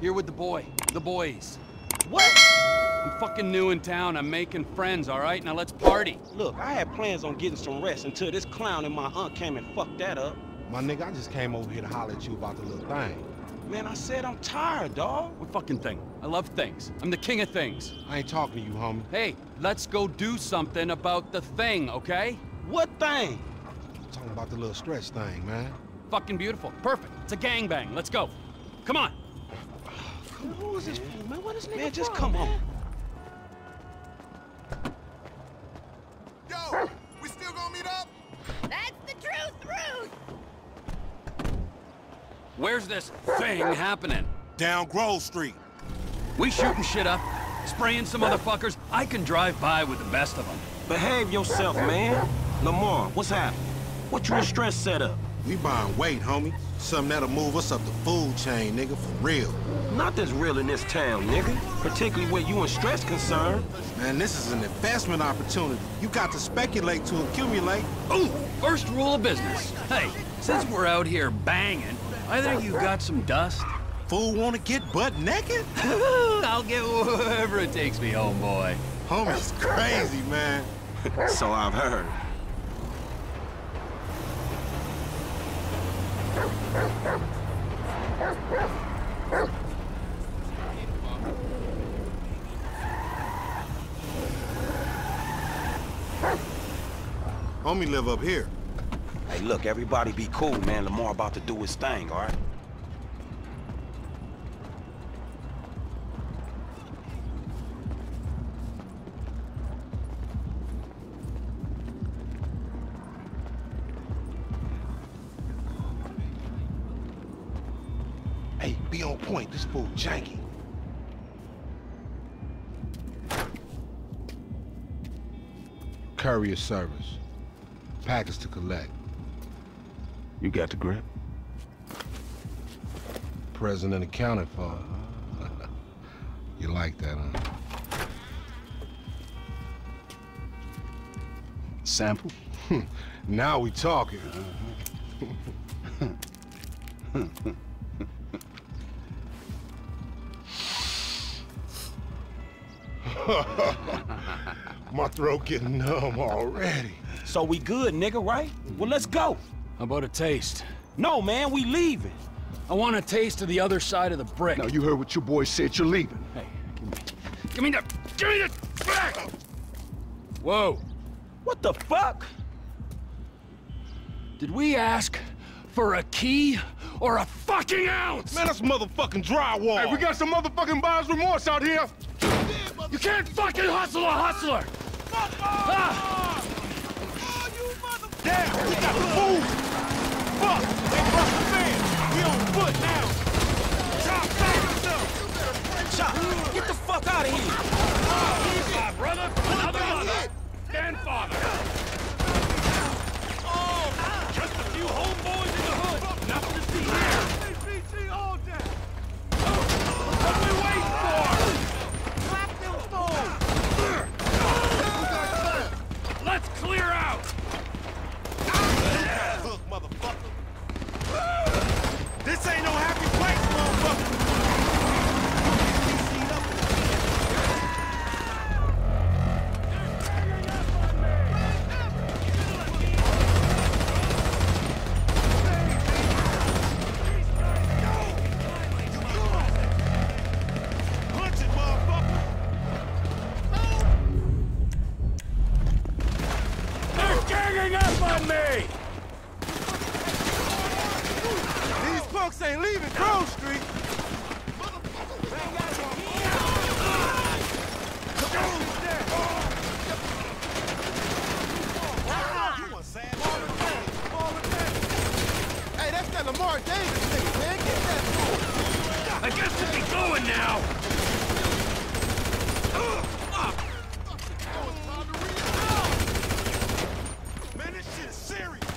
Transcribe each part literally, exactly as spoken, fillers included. Here with the boy. The boys. What? I'm fucking new in town. I'm making friends, all right? Now let's party. Look, I had plans on getting some rest until this clown and my aunt came and fucked that up. My nigga, I just came over here to holler at you about the little thing. Man, I said I'm tired, dawg. What fucking thing? I love things. I'm the king of things. I ain't talking to you, homie. Hey, let's go do something about the thing, okay? What thing? I'm talking about the little stretch thing, man. Fucking beautiful. Perfect. It's a gangbang. Let's go. Come on. Come on, who is this fool, man? What is nigga Man, just from, come man? on. Yo, we still gonna meet up? That's the truth, Ruth! Where's this thing happening? Down Grove Street. We shooting shit up, spraying some motherfuckers. I can drive by with the best of them. Behave yourself, man. Lamar, what's happening? What's your stress set up? We buying weight, homie. Something that'll move us up the food chain, nigga, for real. Nothing's real in this town, nigga. Particularly where you and stress concerned. Man, this is an investment opportunity. You got to speculate to accumulate. Ooh, first rule of business. Hey, since we're out here banging, either you got some dust? Fool wanna get butt naked? I'll get wherever it takes me, homeboy. Homie's crazy, man. So I've heard. Homie live up here. Hey, look, everybody be cool, man. Lamar about to do his thing, all right? Hey, be on point. This fool janky. Courier service. Package to collect. You got the grip? Present and accounted for. You like that, huh? Sample? Now we talking. My throat getting numb already. So we good, nigga, right? Well, let's go. How about a taste? No, man, we leaving. I want a taste of the other side of the brick. Now, you heard what your boy said, you're leaving. Hey, give me... Give me the... Give me the... Back! Whoa. What the fuck? Did we ask for a key or a fucking ounce? Man, that's motherfucking drywall. Hey, we got some motherfucking buyer's remorse out here. Yeah, you can't fucking hustle a hustler! Fuck ah! Damn, we got the food! Fuck! They bust the fans! We on foot now! Chop, back yourself! Chop, get the fuck out of here! Oh, my brother, another mother, grandfather! Oh, just a few homeboys in the hood, nothing to see here! B G all day! What are we waiting for? Clap them doors! Let's clear out! Motherfucker. This ain't no happy place, motherfucker. Punch it, motherfucker. They're ganging up on me. Folks ain't leaving Grove Street. Hey, that's that Lamar Davis nigga, man. Get that fool. I guess we'll be going now. Man, this shit is serious.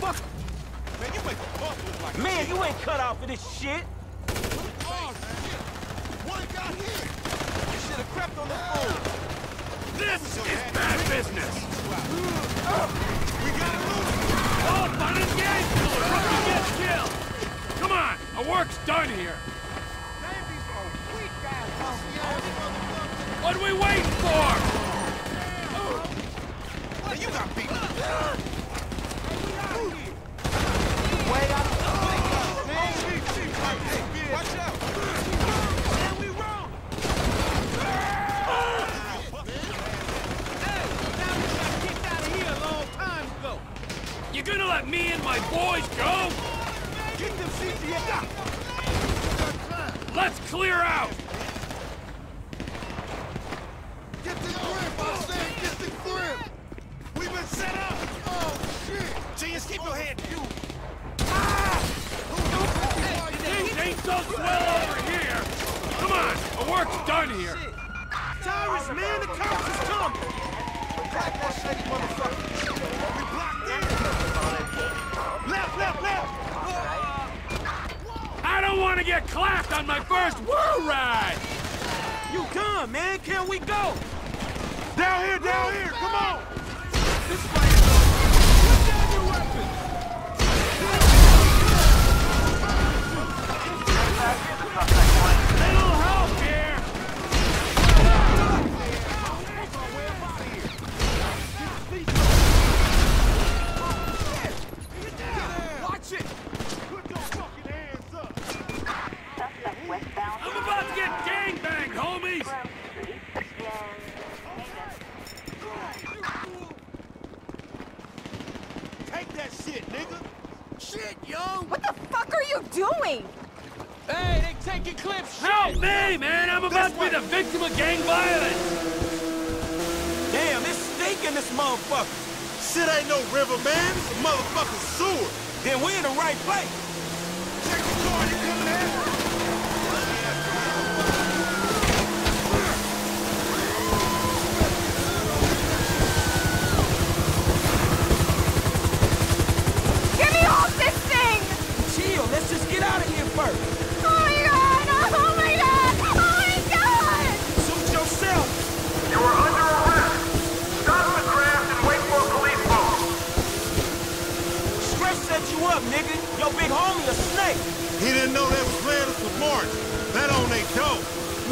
Fuck. Man, you make the buff look like Man, you ain't cut out for this shit! Oh, shit! What got here? You should have crept on the phone! This is bad business! We gotta lose it! Hold on, engage! Till the rookie gets killed! Come on! Our work's done here! What are we waiting for? Well, you got beat. Wait up. Hey, watch out. Man, we wrong. Hey, now we got kicked out of here a long time ago. You gonna let me and my boys go? Get them C T A. Let's clear out. Get the grip, I'm saying, get the grip! We've been set up! Oh, shit! Genius, keep your hand, you! Ah! Who Things ain't so swell over here! Come on, the work's done here! Tyrus, man, the cops is coming! Black that shit, motherfucker! We blocked in! Left, left, left! I don't want to get clapped on my first woo ride! You done, man? Can we go? Down here, down here, come on! This fight is over. Put down your weapons! They don't help here! Get down! Watch it! Put your fucking hands up! I'm about to get gangbanged, homies! Shit, nigga! Shit, young! What the fuck are you doing? Hey, they taking clips! Shit. Help me, man! I'm about to be the victim of gang violence! Damn, it's stinking this motherfucker! Shit ain't no river, man! It's a motherfucking sewer! Then we in the right place! Check the door, you coming in? Let's just get out of here first. Oh my god! Oh my god! Oh my god! Suit yourself! You are under arrest! Stop the craft and wait for a police boat! Stretch set you up, nigga! Your big homie a snake! He didn't know that was Landis with Martin. That on they dope!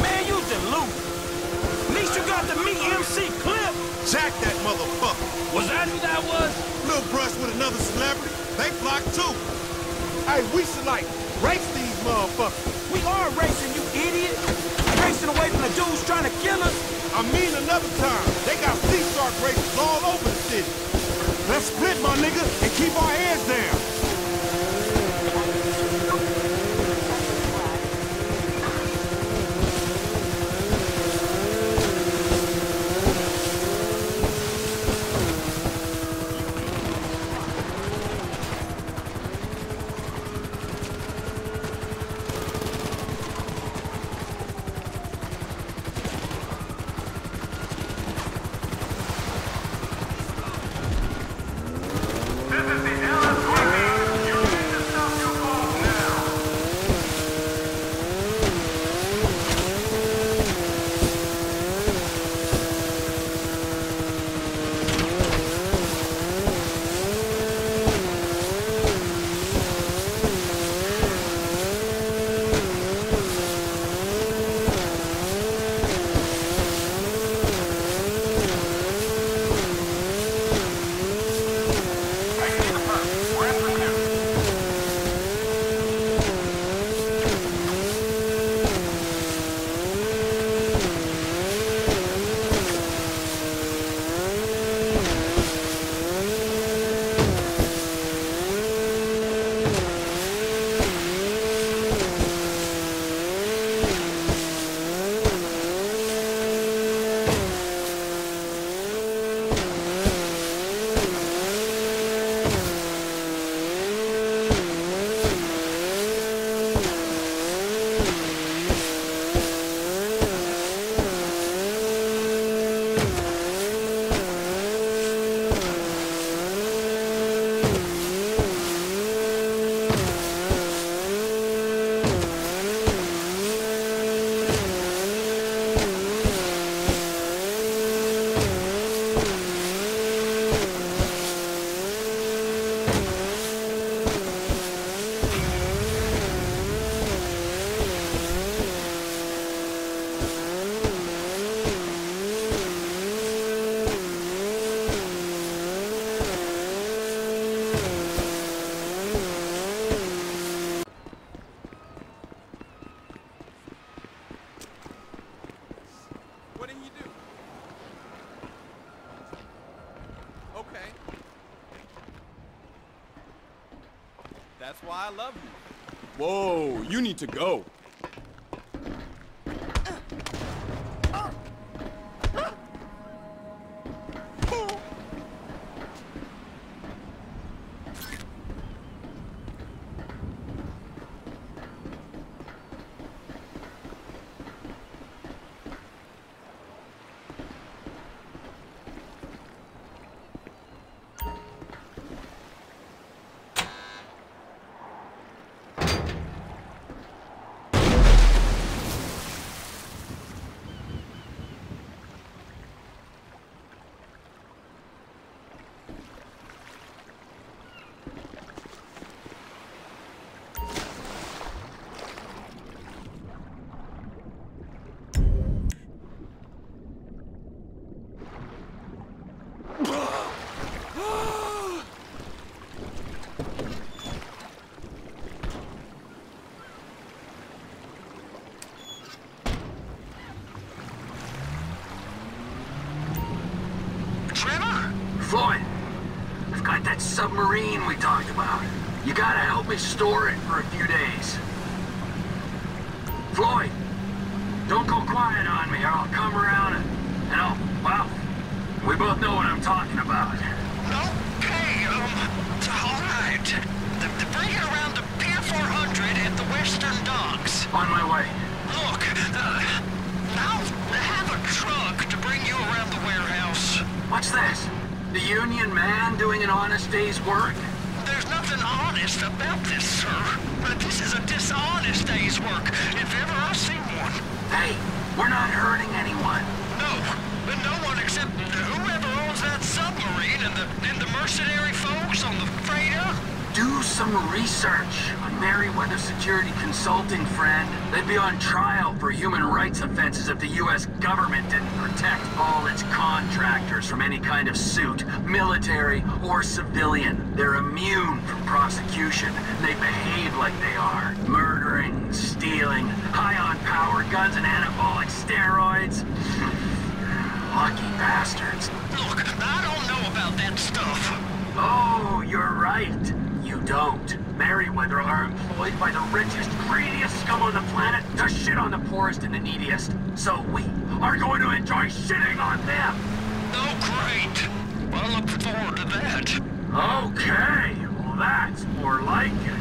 Man, you deluded! At least you got to meet M C Cliff! Jack that motherfucker! Was that who that was? Little brush with another celebrity. They blocked too! Hey, we should, like, race these motherfuckers. We are racing, you idiot. Racing away from the dudes trying to kill us. I mean another time. They got sea shark races all over the city. Let's split, my nigga, and keep our heads down. Thank you. why I love you. Whoa, you need to go. Floyd, I've got that submarine we talked about. You gotta help me store it for a few days. Floyd, don't go quiet on me or I'll come around and, and I'll, well, we both know what I'm talking about. Okay, um, all right. Bring it around to Pier four hundred at the Western Docks. On my way. Look, uh, I'll have a truck to bring you around the warehouse. What's this? The union man doing an honest day's work? There's nothing honest about this, sir. But this is a dishonest day's work, if ever I've seen one. Hey, we're not hurting anyone. No, but no one except whoever owns that submarine and the, and the mercenary folks on the freighter. Do some research on Merryweather Security Consulting, friend. They'd be on trial for human rights offenses if the U S government didn't protect all its contractors from any kind of suit, military or civilian. They're immune from prosecution. They behave like they are. Murdering, stealing, high on power guns and anabolic steroids. Lucky bastards. Look, I don't know about that stuff. Oh, you're right. You don't. Merryweather are employed by the richest, greediest scum on the planet to shit on the poorest and the neediest. So we are going to enjoy shitting on them! Oh, great! Well, I look forward to that. Okay, well that's more like it.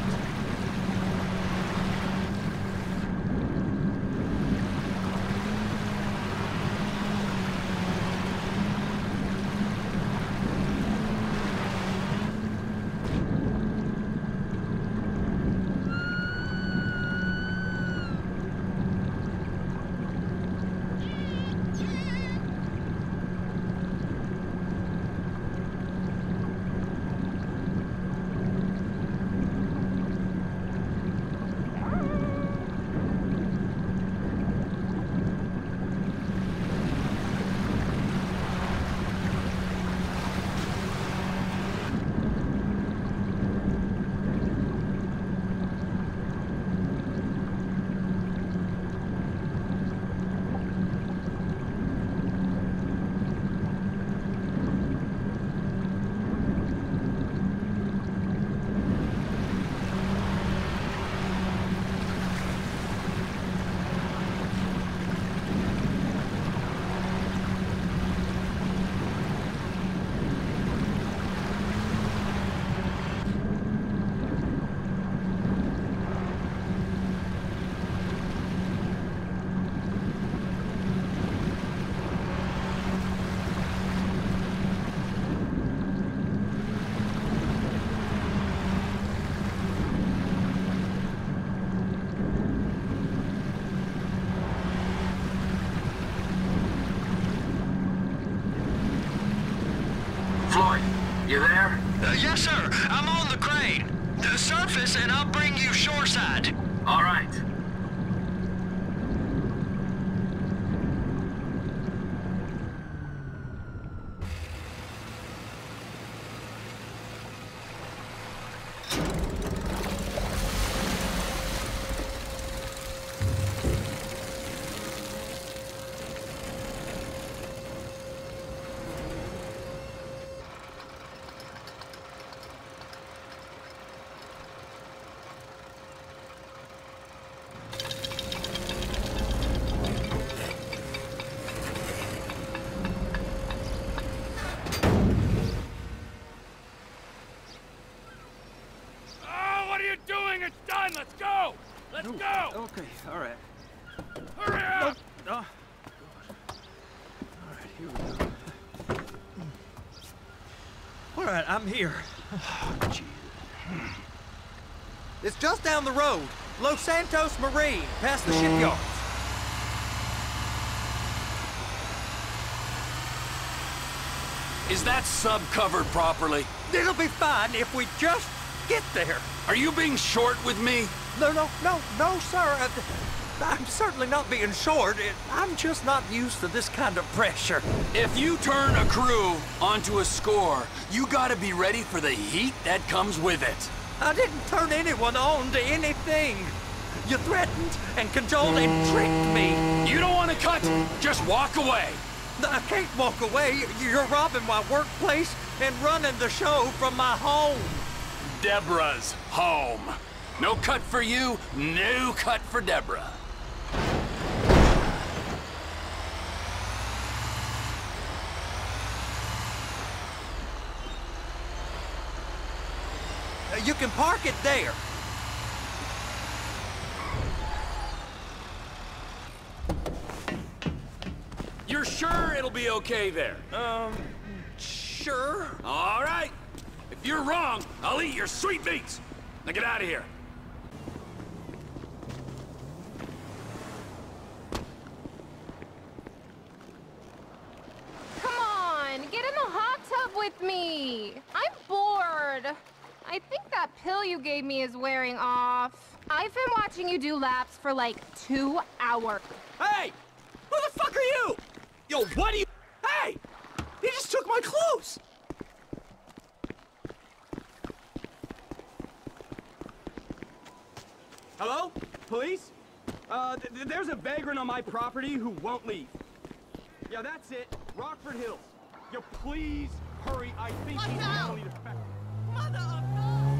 You there? Uh, yes, sir. I'm on the crane. The surface, and I'll bring you shoreside. All right. Okay, all right. Hurry up! Oh, oh. All right, here we go. All right, I'm here. Oh, it's just down the road. Los Santos Marine, past the shipyard. Is that sub covered properly? It'll be fine if we just get there. Are you being short with me? No, no, no, no, sir. I'm certainly not being short. I'm just not used to this kind of pressure. If you turn a crew onto a score, you gotta be ready for the heat that comes with it. I didn't turn anyone on to anything. You threatened and cajoled and tricked me. You don't want to cut? Just walk away. I can't walk away. You're robbing my workplace and running the show from my home. Deborah's home. No cut for you, no cut for Deborah. Uh, you can park it there. You're sure it'll be okay there? Um, sure. All right. If you're wrong, I'll eat your sweet beets. Now get out of here. Come on, get in the hot tub with me. I'm bored. I think that pill you gave me is wearing off. I've been watching you do laps for like two hours. Hey! Who the fuck are you? Yo, what are you? Hey! He just took my clothes! Hello? Police? Uh, th th there's a vagrant on my property who won't leave. Yeah, that's it. Rockford Hills. Yo, please hurry. I think he's mentally defective. Mother of God!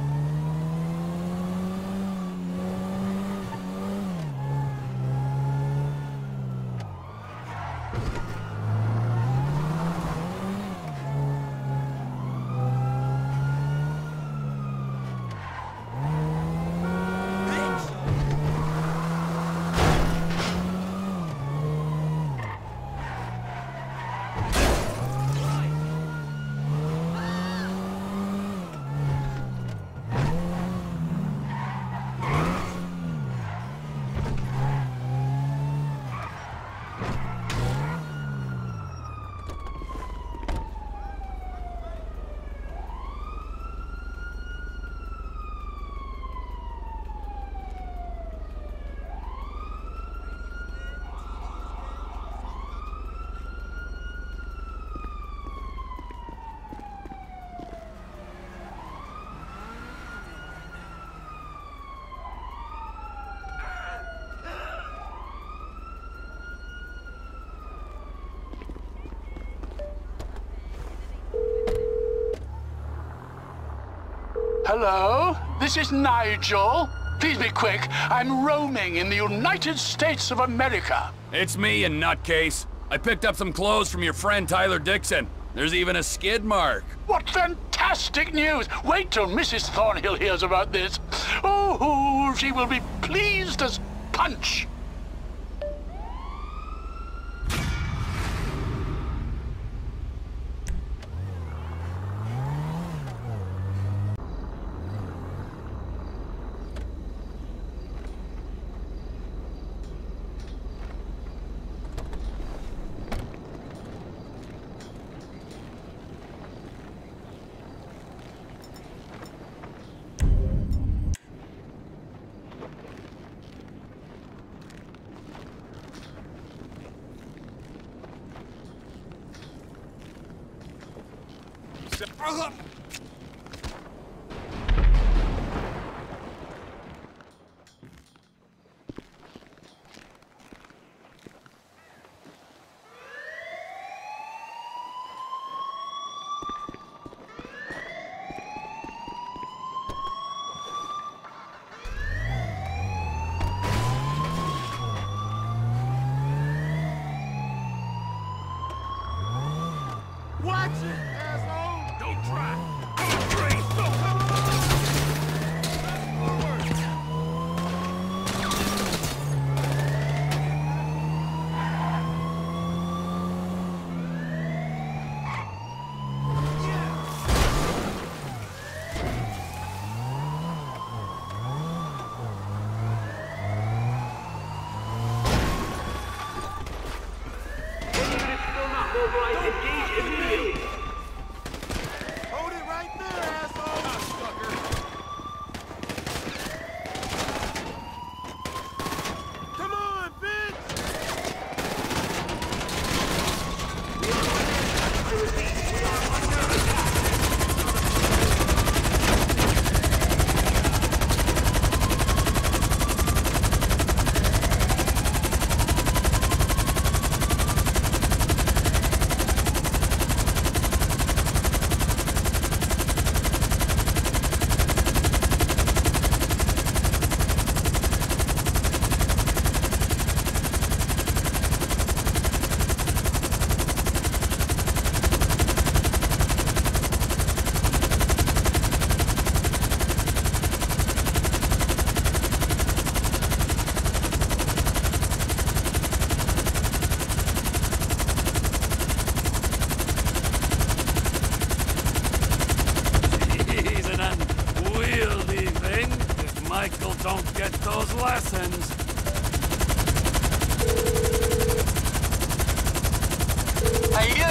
Hello, this is Nigel. Please be quick. I'm roaming in the United States of America. It's me, you nutcase. I picked up some clothes from your friend Tyler Dixon. There's even a skid mark. What fantastic news! Wait till Missus Thornhill hears about this. Oh, she will be pleased as punch. Watch it, asshole! Don't try!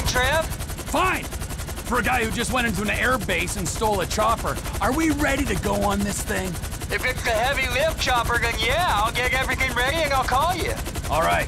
right, Trev? Fine! For a guy who just went into an air base and stole a chopper, are we ready to go on this thing? If it's the heavy-lift chopper, then yeah, I'll get everything ready and I'll call you. All right.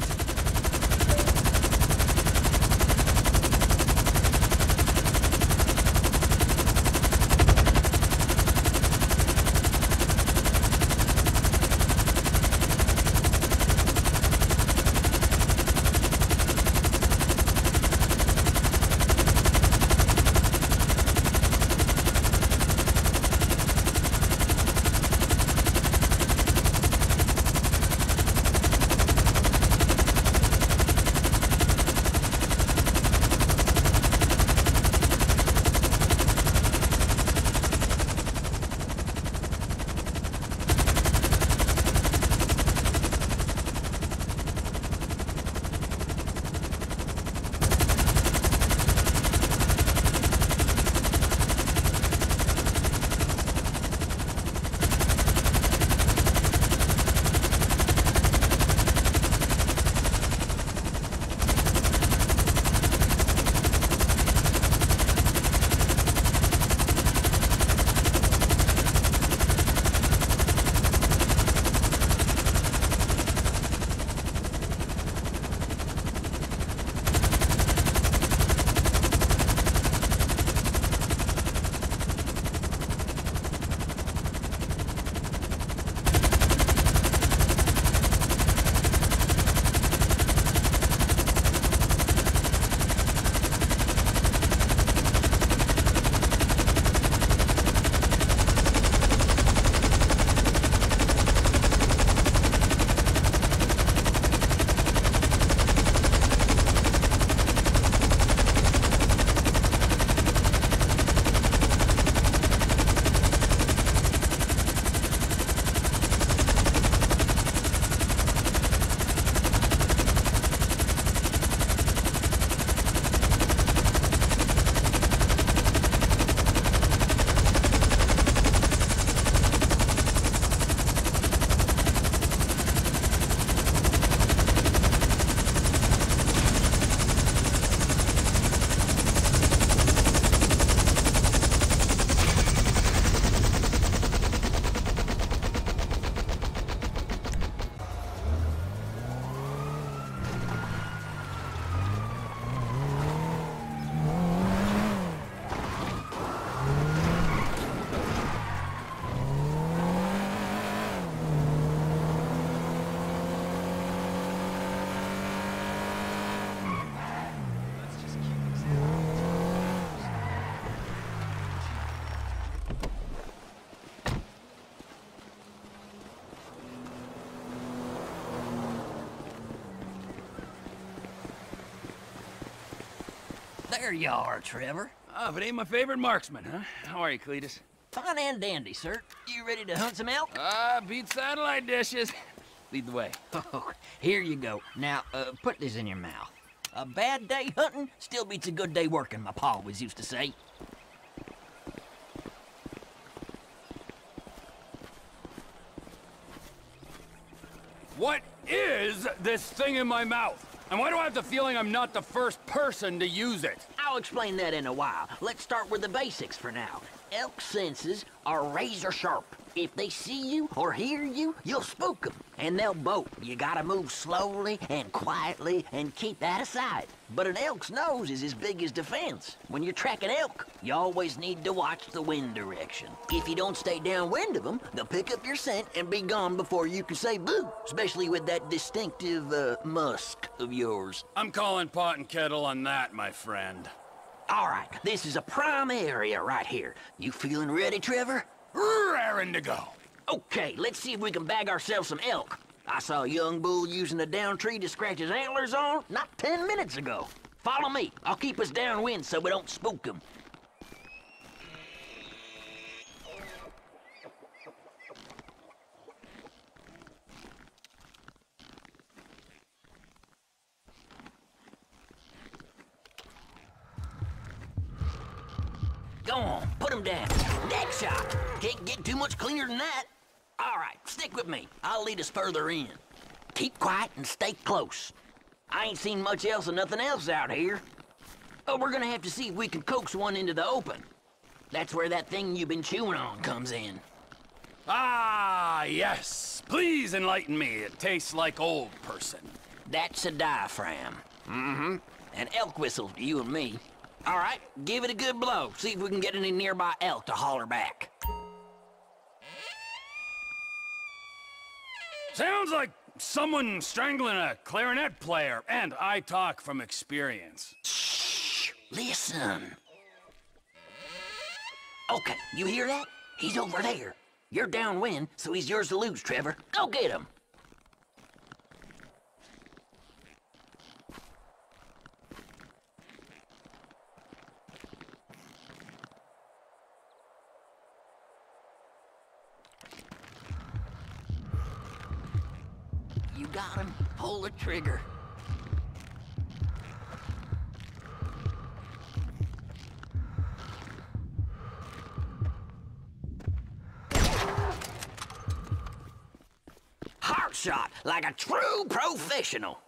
There you are, Trevor. Ah, oh, but ain't my favorite marksman, huh? How are you, Cletus? Fine and dandy, sir. You ready to hunt some elk? Ah, uh, beat satellite dishes. Lead the way. Oh, here you go. Now, uh, put this in your mouth. A bad day hunting still beats a good day working, my pa always used to say. What is this thing in my mouth? And why do I have the feeling I'm not the first person to use it? I'll explain that in a while. Let's start with the basics for now. Elk senses are razor sharp. If they see you or hear you, you'll spook them, and they'll bolt. You gotta move slowly and quietly and keep that aside. But an elk's nose is as big as defense. When you're tracking elk, you always need to watch the wind direction. If you don't stay downwind of them, they'll pick up your scent and be gone before you can say boo, especially with that distinctive uh, musk of yours. I'm calling pot and kettle on that, my friend. All right, this is a prime area right here. You feeling ready, Trevor? Raring to go. Okay, let's see if we can bag ourselves some elk. I saw a young bull using a down tree to scratch his antlers on not ten minutes ago. Follow me. I'll keep us downwind so we don't spook him. Go on, put him down. Dead shot. Can't get too much cleaner than that. All right, stick with me. I'll lead us further in. Keep quiet and stay close. I ain't seen much else of nothing else out here. Oh, we're gonna have to see if we can coax one into the open. That's where that thing you've been chewing on comes in. Ah, yes. Please enlighten me. It tastes like old person. That's a diaphragm. Mm-hmm. An elk whistle to you and me. All right, give it a good blow. See if we can get any nearby elk to holler back. Sounds like someone strangling a clarinet player, and I talk from experience. Shh! Listen. Okay, you hear that? He's over there. You're downwind, so he's yours to lose, Trevor. Go get him! You got him. Pull the trigger. Shot, like a true professional.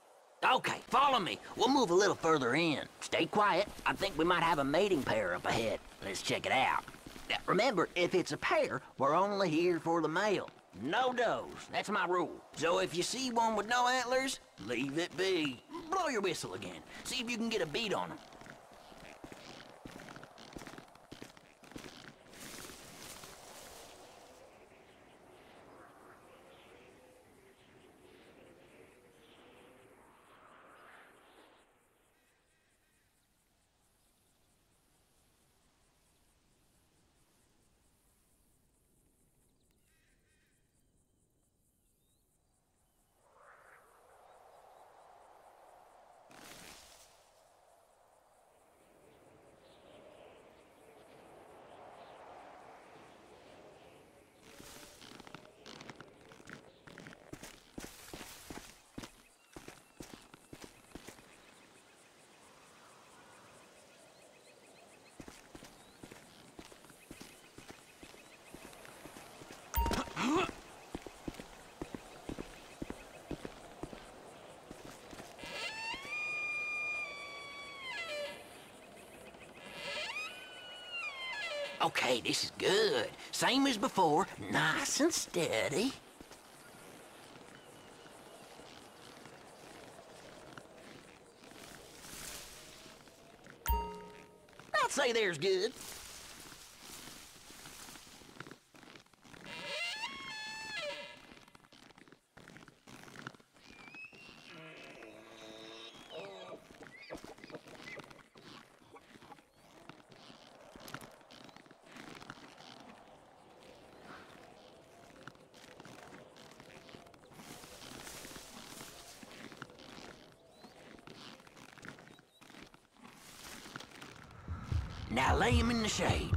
Okay, follow me. We'll move a little further in. Stay quiet. I think we might have a mating pair up ahead. Let's check it out. Now, remember, if it's a pair, we're only here for the male. No does. That's my rule. So if you see one with no antlers, leave it be. Blow your whistle again. See if you can get a beat on them. Okay, this is good. Same as before, nice and steady. I'd say there's good. Now lay him in the shade.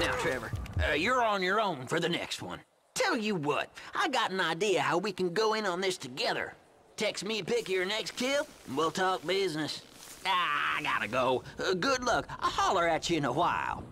Now, Trevor, uh, you're on your own for the next one. Tell you what, I got an idea how we can go in on this together. Text me, pick your next kill, and we'll talk business. Ah, I gotta go. Uh, good luck. I'll holler at you in a while.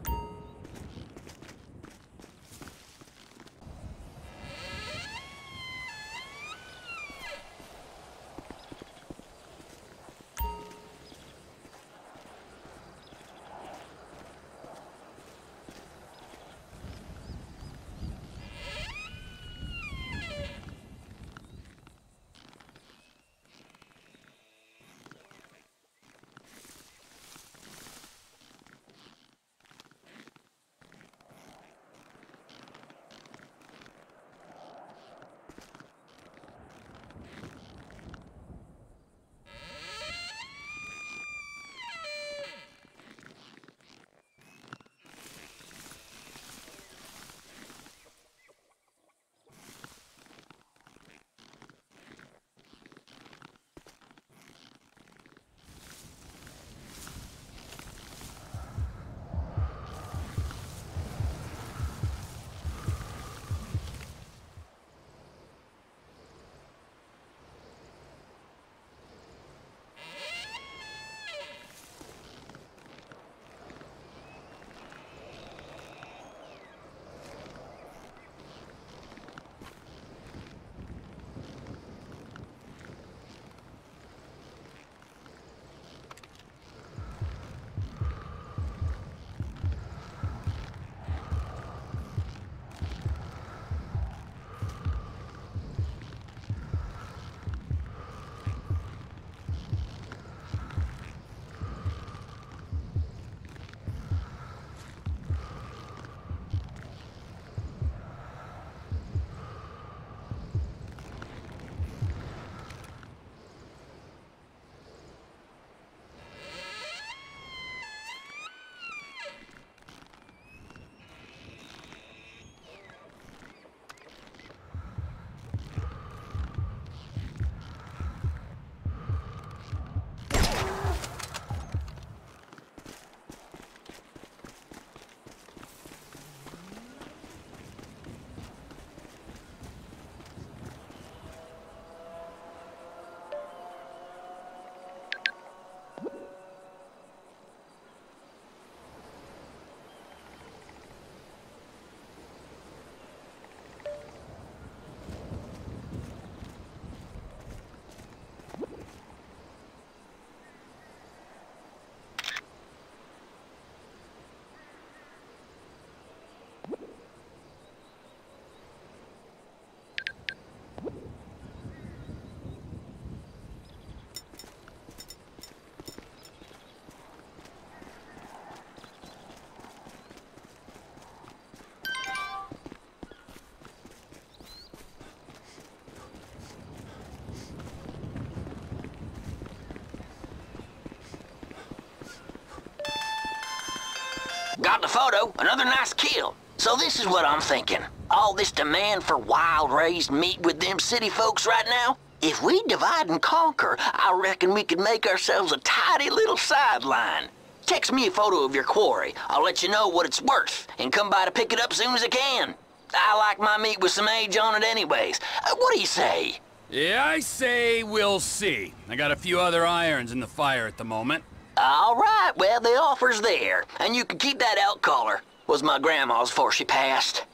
Got the photo, another nice kill. So this is what I'm thinking. All this demand for wild-raised meat with them city folks right now? If we divide and conquer, I reckon we could make ourselves a tidy little sideline. Text me a photo of your quarry. I'll let you know what it's worth, and come by to pick it up soon as I can. I like my meat with some age on it anyways. Uh, what do you say? Yeah, I say we'll see. I got a few other irons in the fire at the moment. All right, well, the offer's there, and you can keep that out collar. Was my grandma's before she passed.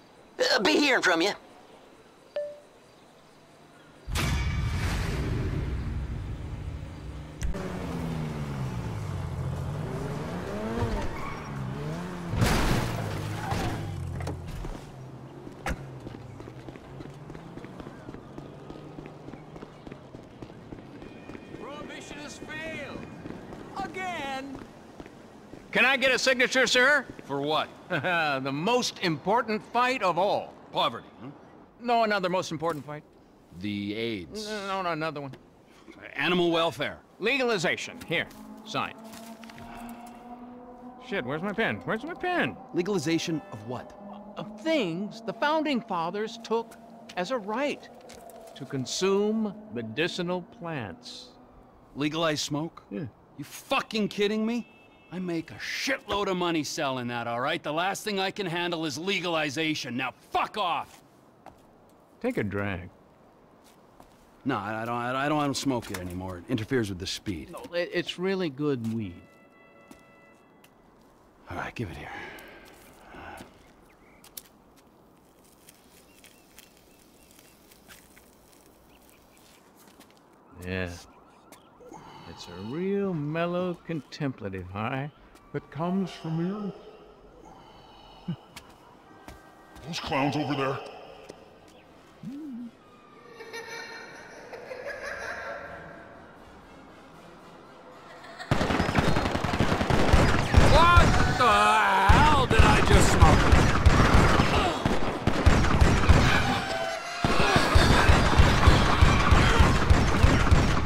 Uh, be hearing from you. Can I get a signature, sir? For what? The most important fight of all. Poverty, huh? No, another most important fight. The AIDS. No, no, another one. Animal welfare. Legalization. Here, sign. Shit, where's my pen? Where's my pen? Legalization of what? Of things the Founding Fathers took as a right. To consume medicinal plants. Legalize smoke? Yeah. You fucking kidding me? I make a shitload of money selling that, all right? The last thing I can handle is legalization. Now, fuck off! Take a drag. No, I don't, I don't, I don't smoke it anymore. It interferes with the speed. No, it's really good weed. All right, give it here. Yeah. It's a real mellow, contemplative high that comes from you. Those clowns over there. Mm. What the hell did I just smoke?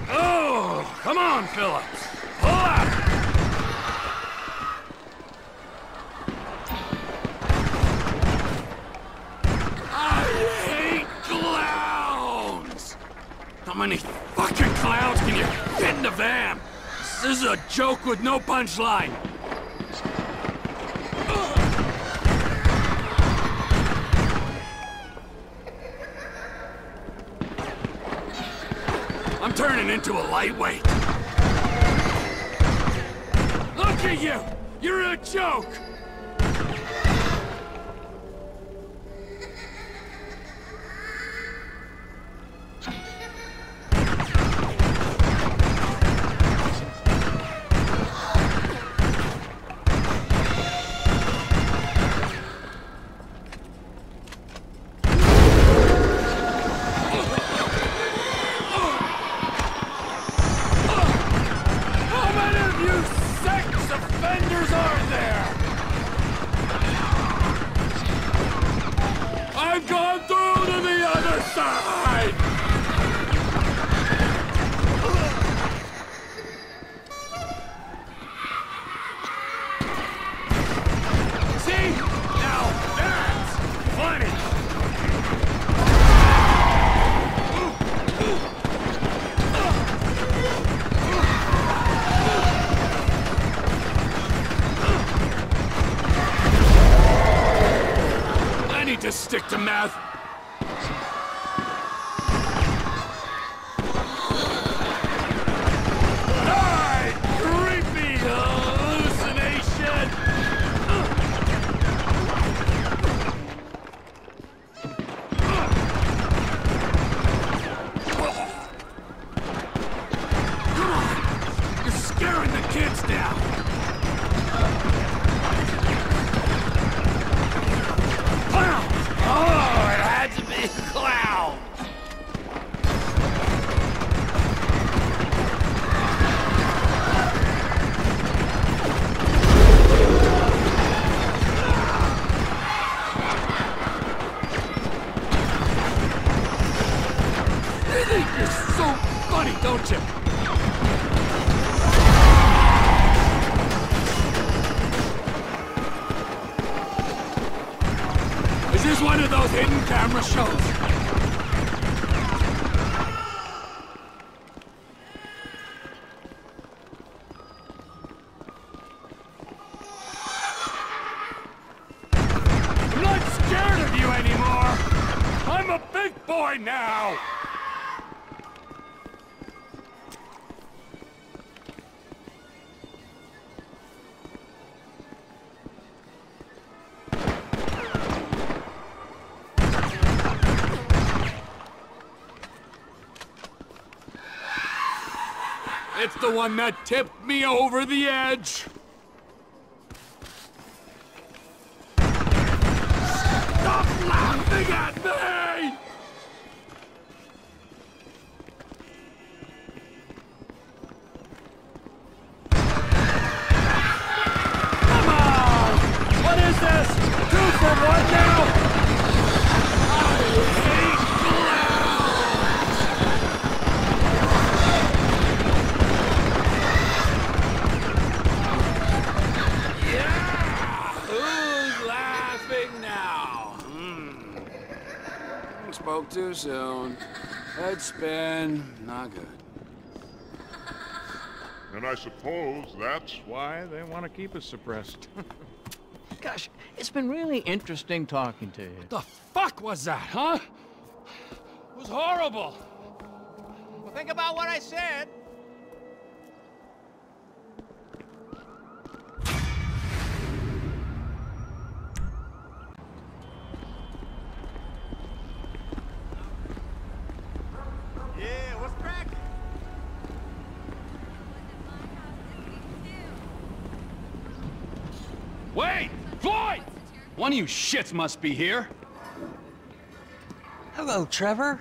Oh, come on! Phillips, pull up! I hate clowns! How many fucking clowns can you fit in the van? This is a joke with no punchline! I'm turning into a lightweight! Look at you! You're a joke! Stick to math. Alright, creepy hallucination. Come on, you're scaring the kids now. those hidden camera shows. It's the one that tipped me over the edge! Stop laughing at me! Come on! What is this? Two for one now? I hate spoke too soon. Head spin. Not good. And I suppose that's why they want to keep us suppressed. Gosh, it's been really interesting talking to you. What the fuck was that, huh? It was horrible. Well, think about what I said. Wade! Floyd! One of you shits must be here. Hello, Trevor.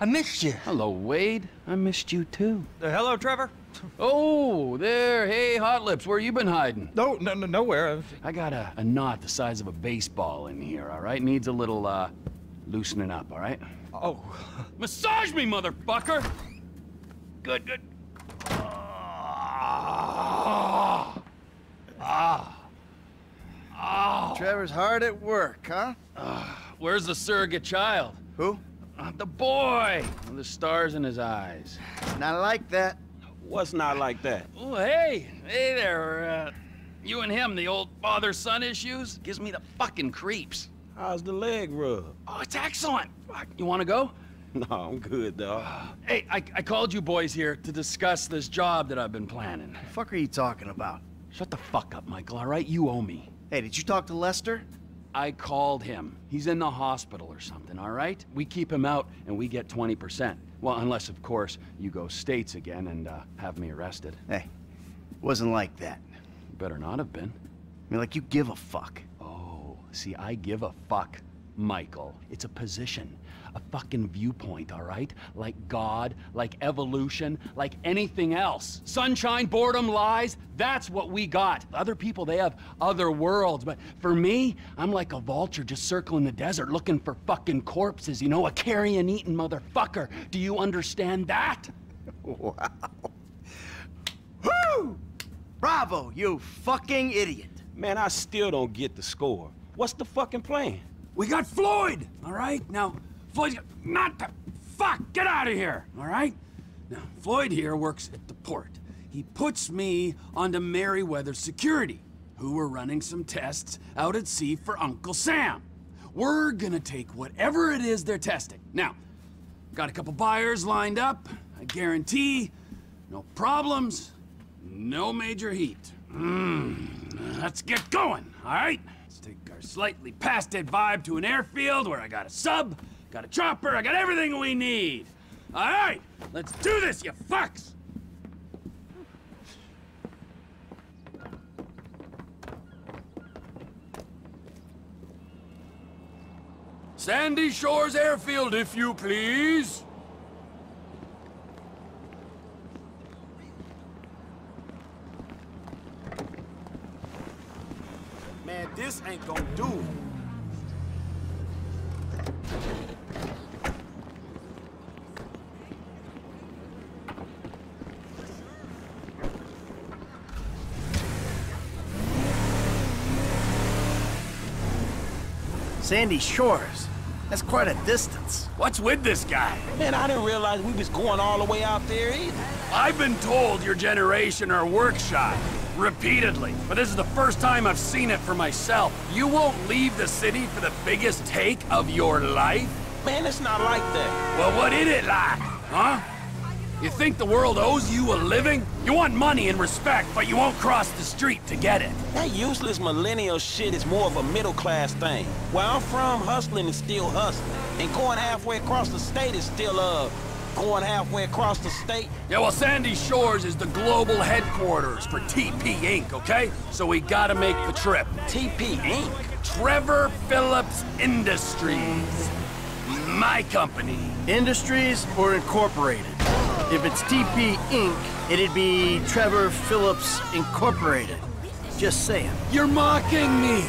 I missed you. Hello, Wade. I missed you, too. Uh, hello, Trevor. Oh, there. Hey, Hot Lips, where you been hiding? No, no, no, nowhere. I got a, a knot the size of a baseball in here, all right? Needs a little, uh, loosening up, all right? Oh. Massage me, motherfucker! Good, good. Ah! Ah! Oh. Trevor's hard at work, huh? Uh, where's the surrogate child? Who? Uh, the boy! With the stars in his eyes. Not like that. What's not like that? Oh, hey! Hey there, uh, you and him, the old father-son issues? Gives me the fucking creeps. How's the leg rub? Oh, it's excellent! You wanna go? No, I'm good, though. Uh, hey, I, I called you boys here to discuss this job that I've been planning. What the fuck are you talking about? Shut the fuck up, Michael, all right? You owe me. Hey, did you talk to Lester? I called him. He's in the hospital or something, all right? We keep him out and we get twenty percent. Well, unless, of course, you go states again and uh, have me arrested. Hey, wasn't like that. You better not have been. I mean, like, you give a fuck. Oh, see, I give a fuck, Michael. It's a position, a fucking viewpoint, all right? Like God, like evolution, like anything else. Sunshine, boredom, lies, that's what we got. Other people, they have other worlds, but for me, I'm like a vulture just circling the desert looking for fucking corpses, you know, a carrion-eating motherfucker. Do you understand that? Wow. Woo! Bravo, you fucking idiot. Man, I still don't get the score. What's the fucking plan? We got Floyd, all right? Now, Floyd's got, not the fuck, get out of here, all right? Now, Floyd here works at the port. He puts me onto Merryweather Security, who were running some tests out at sea for Uncle Sam. We're gonna take whatever it is they're testing. Now, got a couple buyers lined up, I guarantee. No problems, no major heat. Mm, let's get going, all right? Take our slightly past dead vibe to an airfield where I got a sub, got a chopper, I got everything we need. All right, let's do this, you fucks! Sandy Shores Airfield, if you please. Man, this ain't gonna do it. Sandy Shores? That's quite a distance. What's with this guy? Man, I didn't realize we was going all the way out there either. I've been told your generation are workshop repeatedly, but this is the first time I've seen it for myself. You won't leave the city for the biggest take of your life? Man, it's not like that. Well, what is it like, huh? You think the world owes you a living? You want money and respect, but you won't cross the street to get it. That useless millennial shit is more of a middle-class thing. Where I'm from, hustling is still hustling. And going halfway across the state is still, uh, going halfway across the state. Yeah, well, Sandy Shores is the global headquarters for T P Incorporated, okay? So we gotta make the trip. T P Incorporated? Trevor Phillips Industries. My company. Industries or Incorporated? If it's T P Incorporated, it'd be Trevor Phillips Incorporated. Just saying. You're mocking me!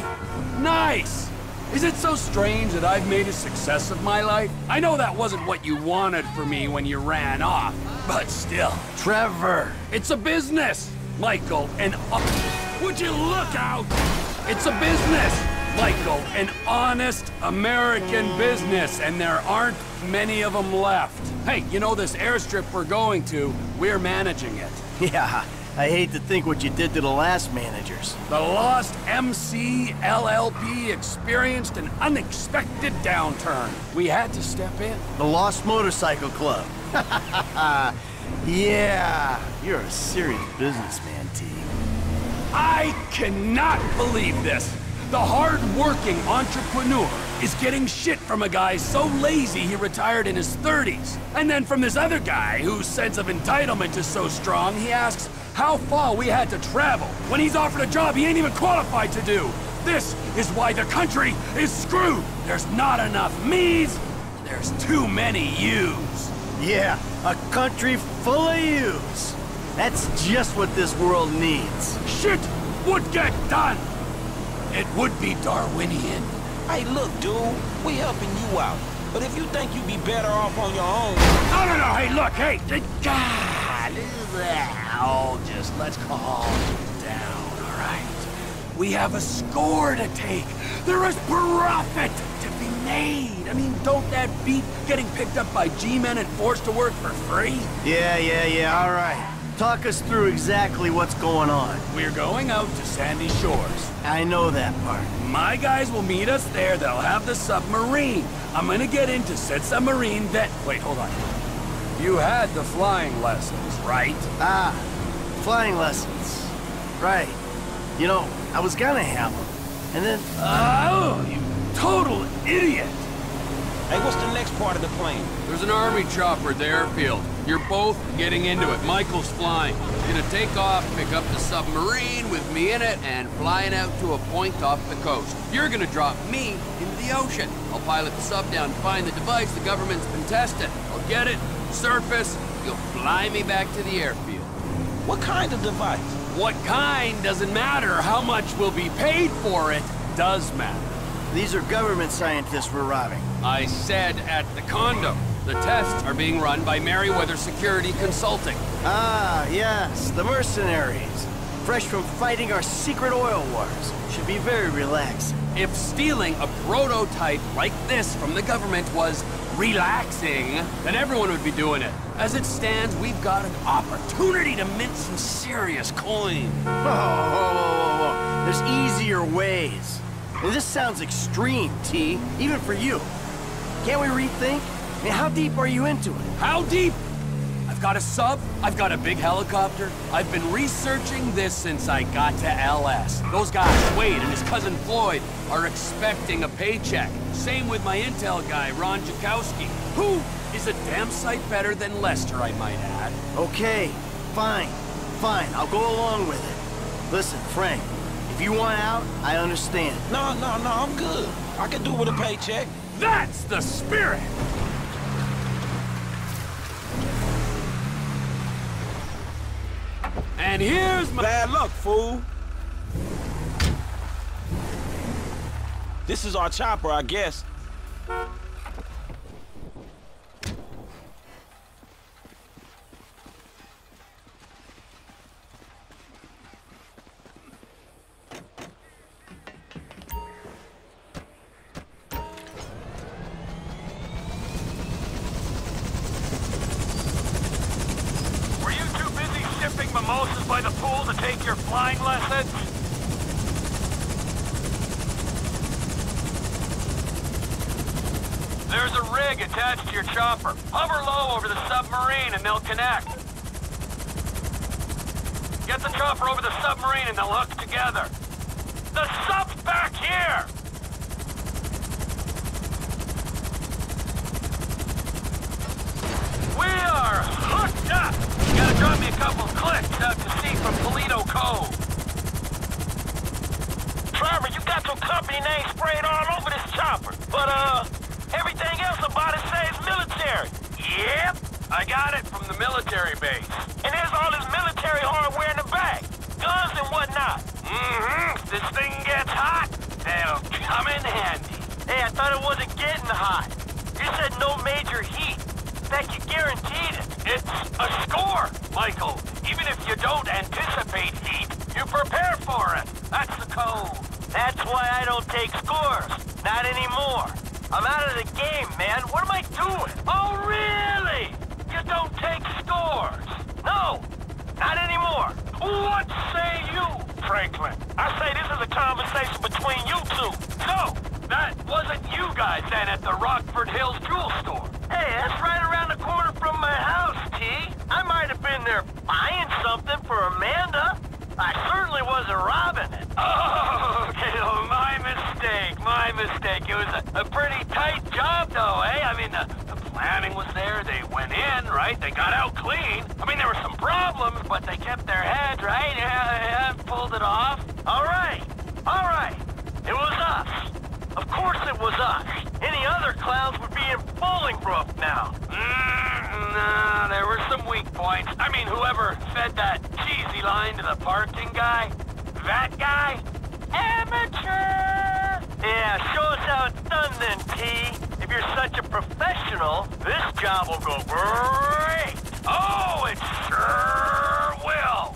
Nice! Is it so strange that I've made a success of my life? I know that wasn't what you wanted for me when you ran off, but still. Trevor! It's a business, Michael, and... Would you look out! It's a business! Michael, an honest American business, and there aren't many of them left. Hey, you know this airstrip we're going to, we're managing it. Yeah, I hate to think what you did to the last managers. The Lost M C L L P experienced an unexpected downturn. We had to step in. The Lost Motorcycle Club. Yeah, you're a serious businessman, T. I cannot believe this. The hard-working entrepreneur is getting shit from a guy so lazy he retired in his thirties. And then from this other guy whose sense of entitlement is so strong, he asks how far we had to travel when he's offered a job he ain't even qualified to do. This is why the country is screwed. There's not enough me's, there's too many you's. Yeah, a country full of you's. That's just what this world needs. Shit would get done. It would be Darwinian. Hey, look, dude, we helping you out. But if you think you'd be better off on your own... No, no, no, hey, look, hey, God, oh, just let's calm down, all right? We have a score to take. There is profit to be made. I mean, don't that beat getting picked up by G-men and forced to work for free? Yeah, yeah, yeah, all right. Talk us through exactly what's going on. We're going out to Sandy Shores. I know that part. My guys will meet us there. They'll have the submarine. I'm gonna get into said submarine that... Wait, hold on. You had the flying lessons, right? Ah, flying lessons. Right. You know, I was gonna have them. And then... Oh, you total idiot! Hey, what's the next part of the plane? There's an army chopper at the airfield. You're both getting into it. Michael's flying. Gonna take off, pick up the submarine with me in it, and flying out to a point off the coast. You're gonna drop me into the ocean. I'll pilot the sub down to find the device the government's been testing. I'll get it, surface, you'll fly me back to the airfield. What kind of device? What kind doesn't matter. How much will be paid for it does matter. These are government scientists we're robbing. I said at the condo. The tests are being run by Merryweather Security Consulting. Ah, yes, the mercenaries. Fresh from fighting our secret oil wars. Should be very relaxing. If stealing a prototype like this from the government was relaxing, then everyone would be doing it. As it stands, we've got an opportunity to mint some serious coin. Oh, whoa, whoa, whoa, whoa. There's easier ways. And this sounds extreme, T, even for you. Can't we rethink? I mean, how deep are you into it? How deep? I've got a sub, I've got a big helicopter. I've been researching this since I got to L S. Those guys, Wade and his cousin Floyd, are expecting a paycheck. Same with my intel guy, Ron Jakowski, who is a damn sight better than Lester, I might add. Okay, fine, fine, I'll go along with it. Listen, Frank, if you want out, I understand. No, no, no, I'm good. I can do with a paycheck. That's the spirit! And here's my... Bad luck, fool. This is our chopper, I guess. mimosas by the pool to take your flying lessons? There's a rig attached to your chopper. Hover low over the submarine and they'll connect. Get the chopper over the submarine and they'll hook together. The sub's back here! We are hooked up! You gotta drop me a couple clicks out to sea from Polito Cove. Trevor, you got your company name sprayed all over this chopper. But, uh, everything else about it says military. Yep. I got it from the military base. And there's all this military hardware in the back. Guns and whatnot. Mm-hmm. If this thing gets hot, they'll come in handy. Hey, I thought it wasn't getting hot. You said no major heat. That you guaranteed it. It's a score, Michael. Even if you don't anticipate heat, you prepare for it. That's the code. That's why I don't take scores. Not anymore. I'm out of the game, man. What am I doing? Oh, really? You don't take scores? No, not anymore. What say you, Franklin? I say this is a conversation between you two. So, that wasn't you guys then at the Rockford Hills jewel store. Hey, that's right around the corner from my house, T. I might have been there buying something for Amanda. I certainly wasn't robbing it. Oh, okay, well, my mistake, my mistake. It was a, a pretty tight job, though, eh? I mean, the, the planning was there, they went in, right? They got out clean. I mean, there were some problems, but they kept their heads, right? Yeah, yeah, pulled it off. All right, all right. It was us. Of course it was us. Any other clowns would be in Bolinbroke now. Mm, nah, there were some weak points. I mean, whoever fed that cheesy line to the parking guy, that guy, amateur! Yeah, show us how it's done then, T. If you're such a professional, this job will go great. Oh, it sure will.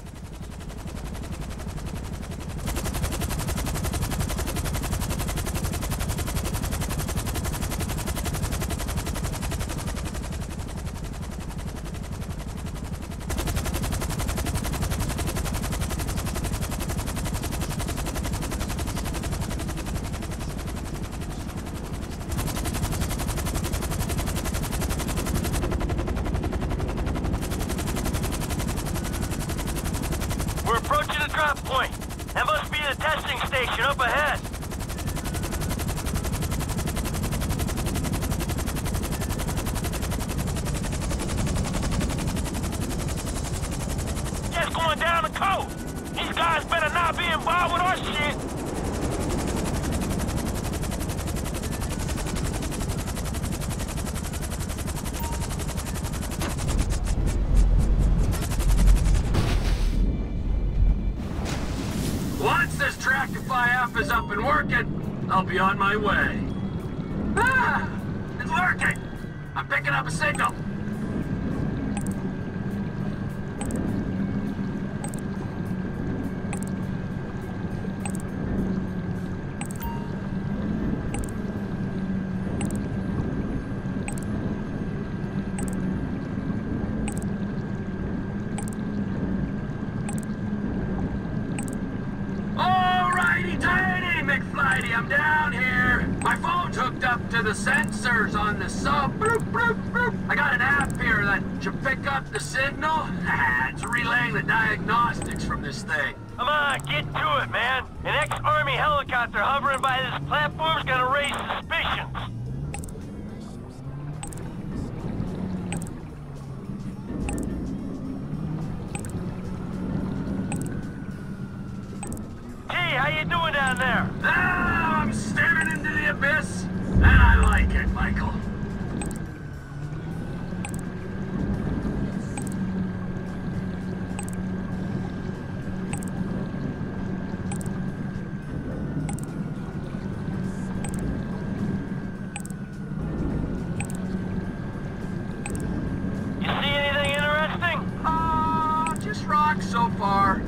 So far.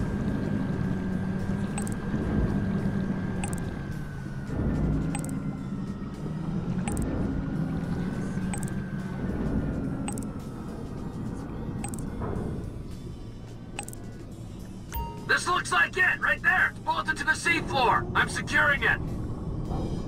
This looks like it, right there. Bolted to the seafloor. I'm securing it.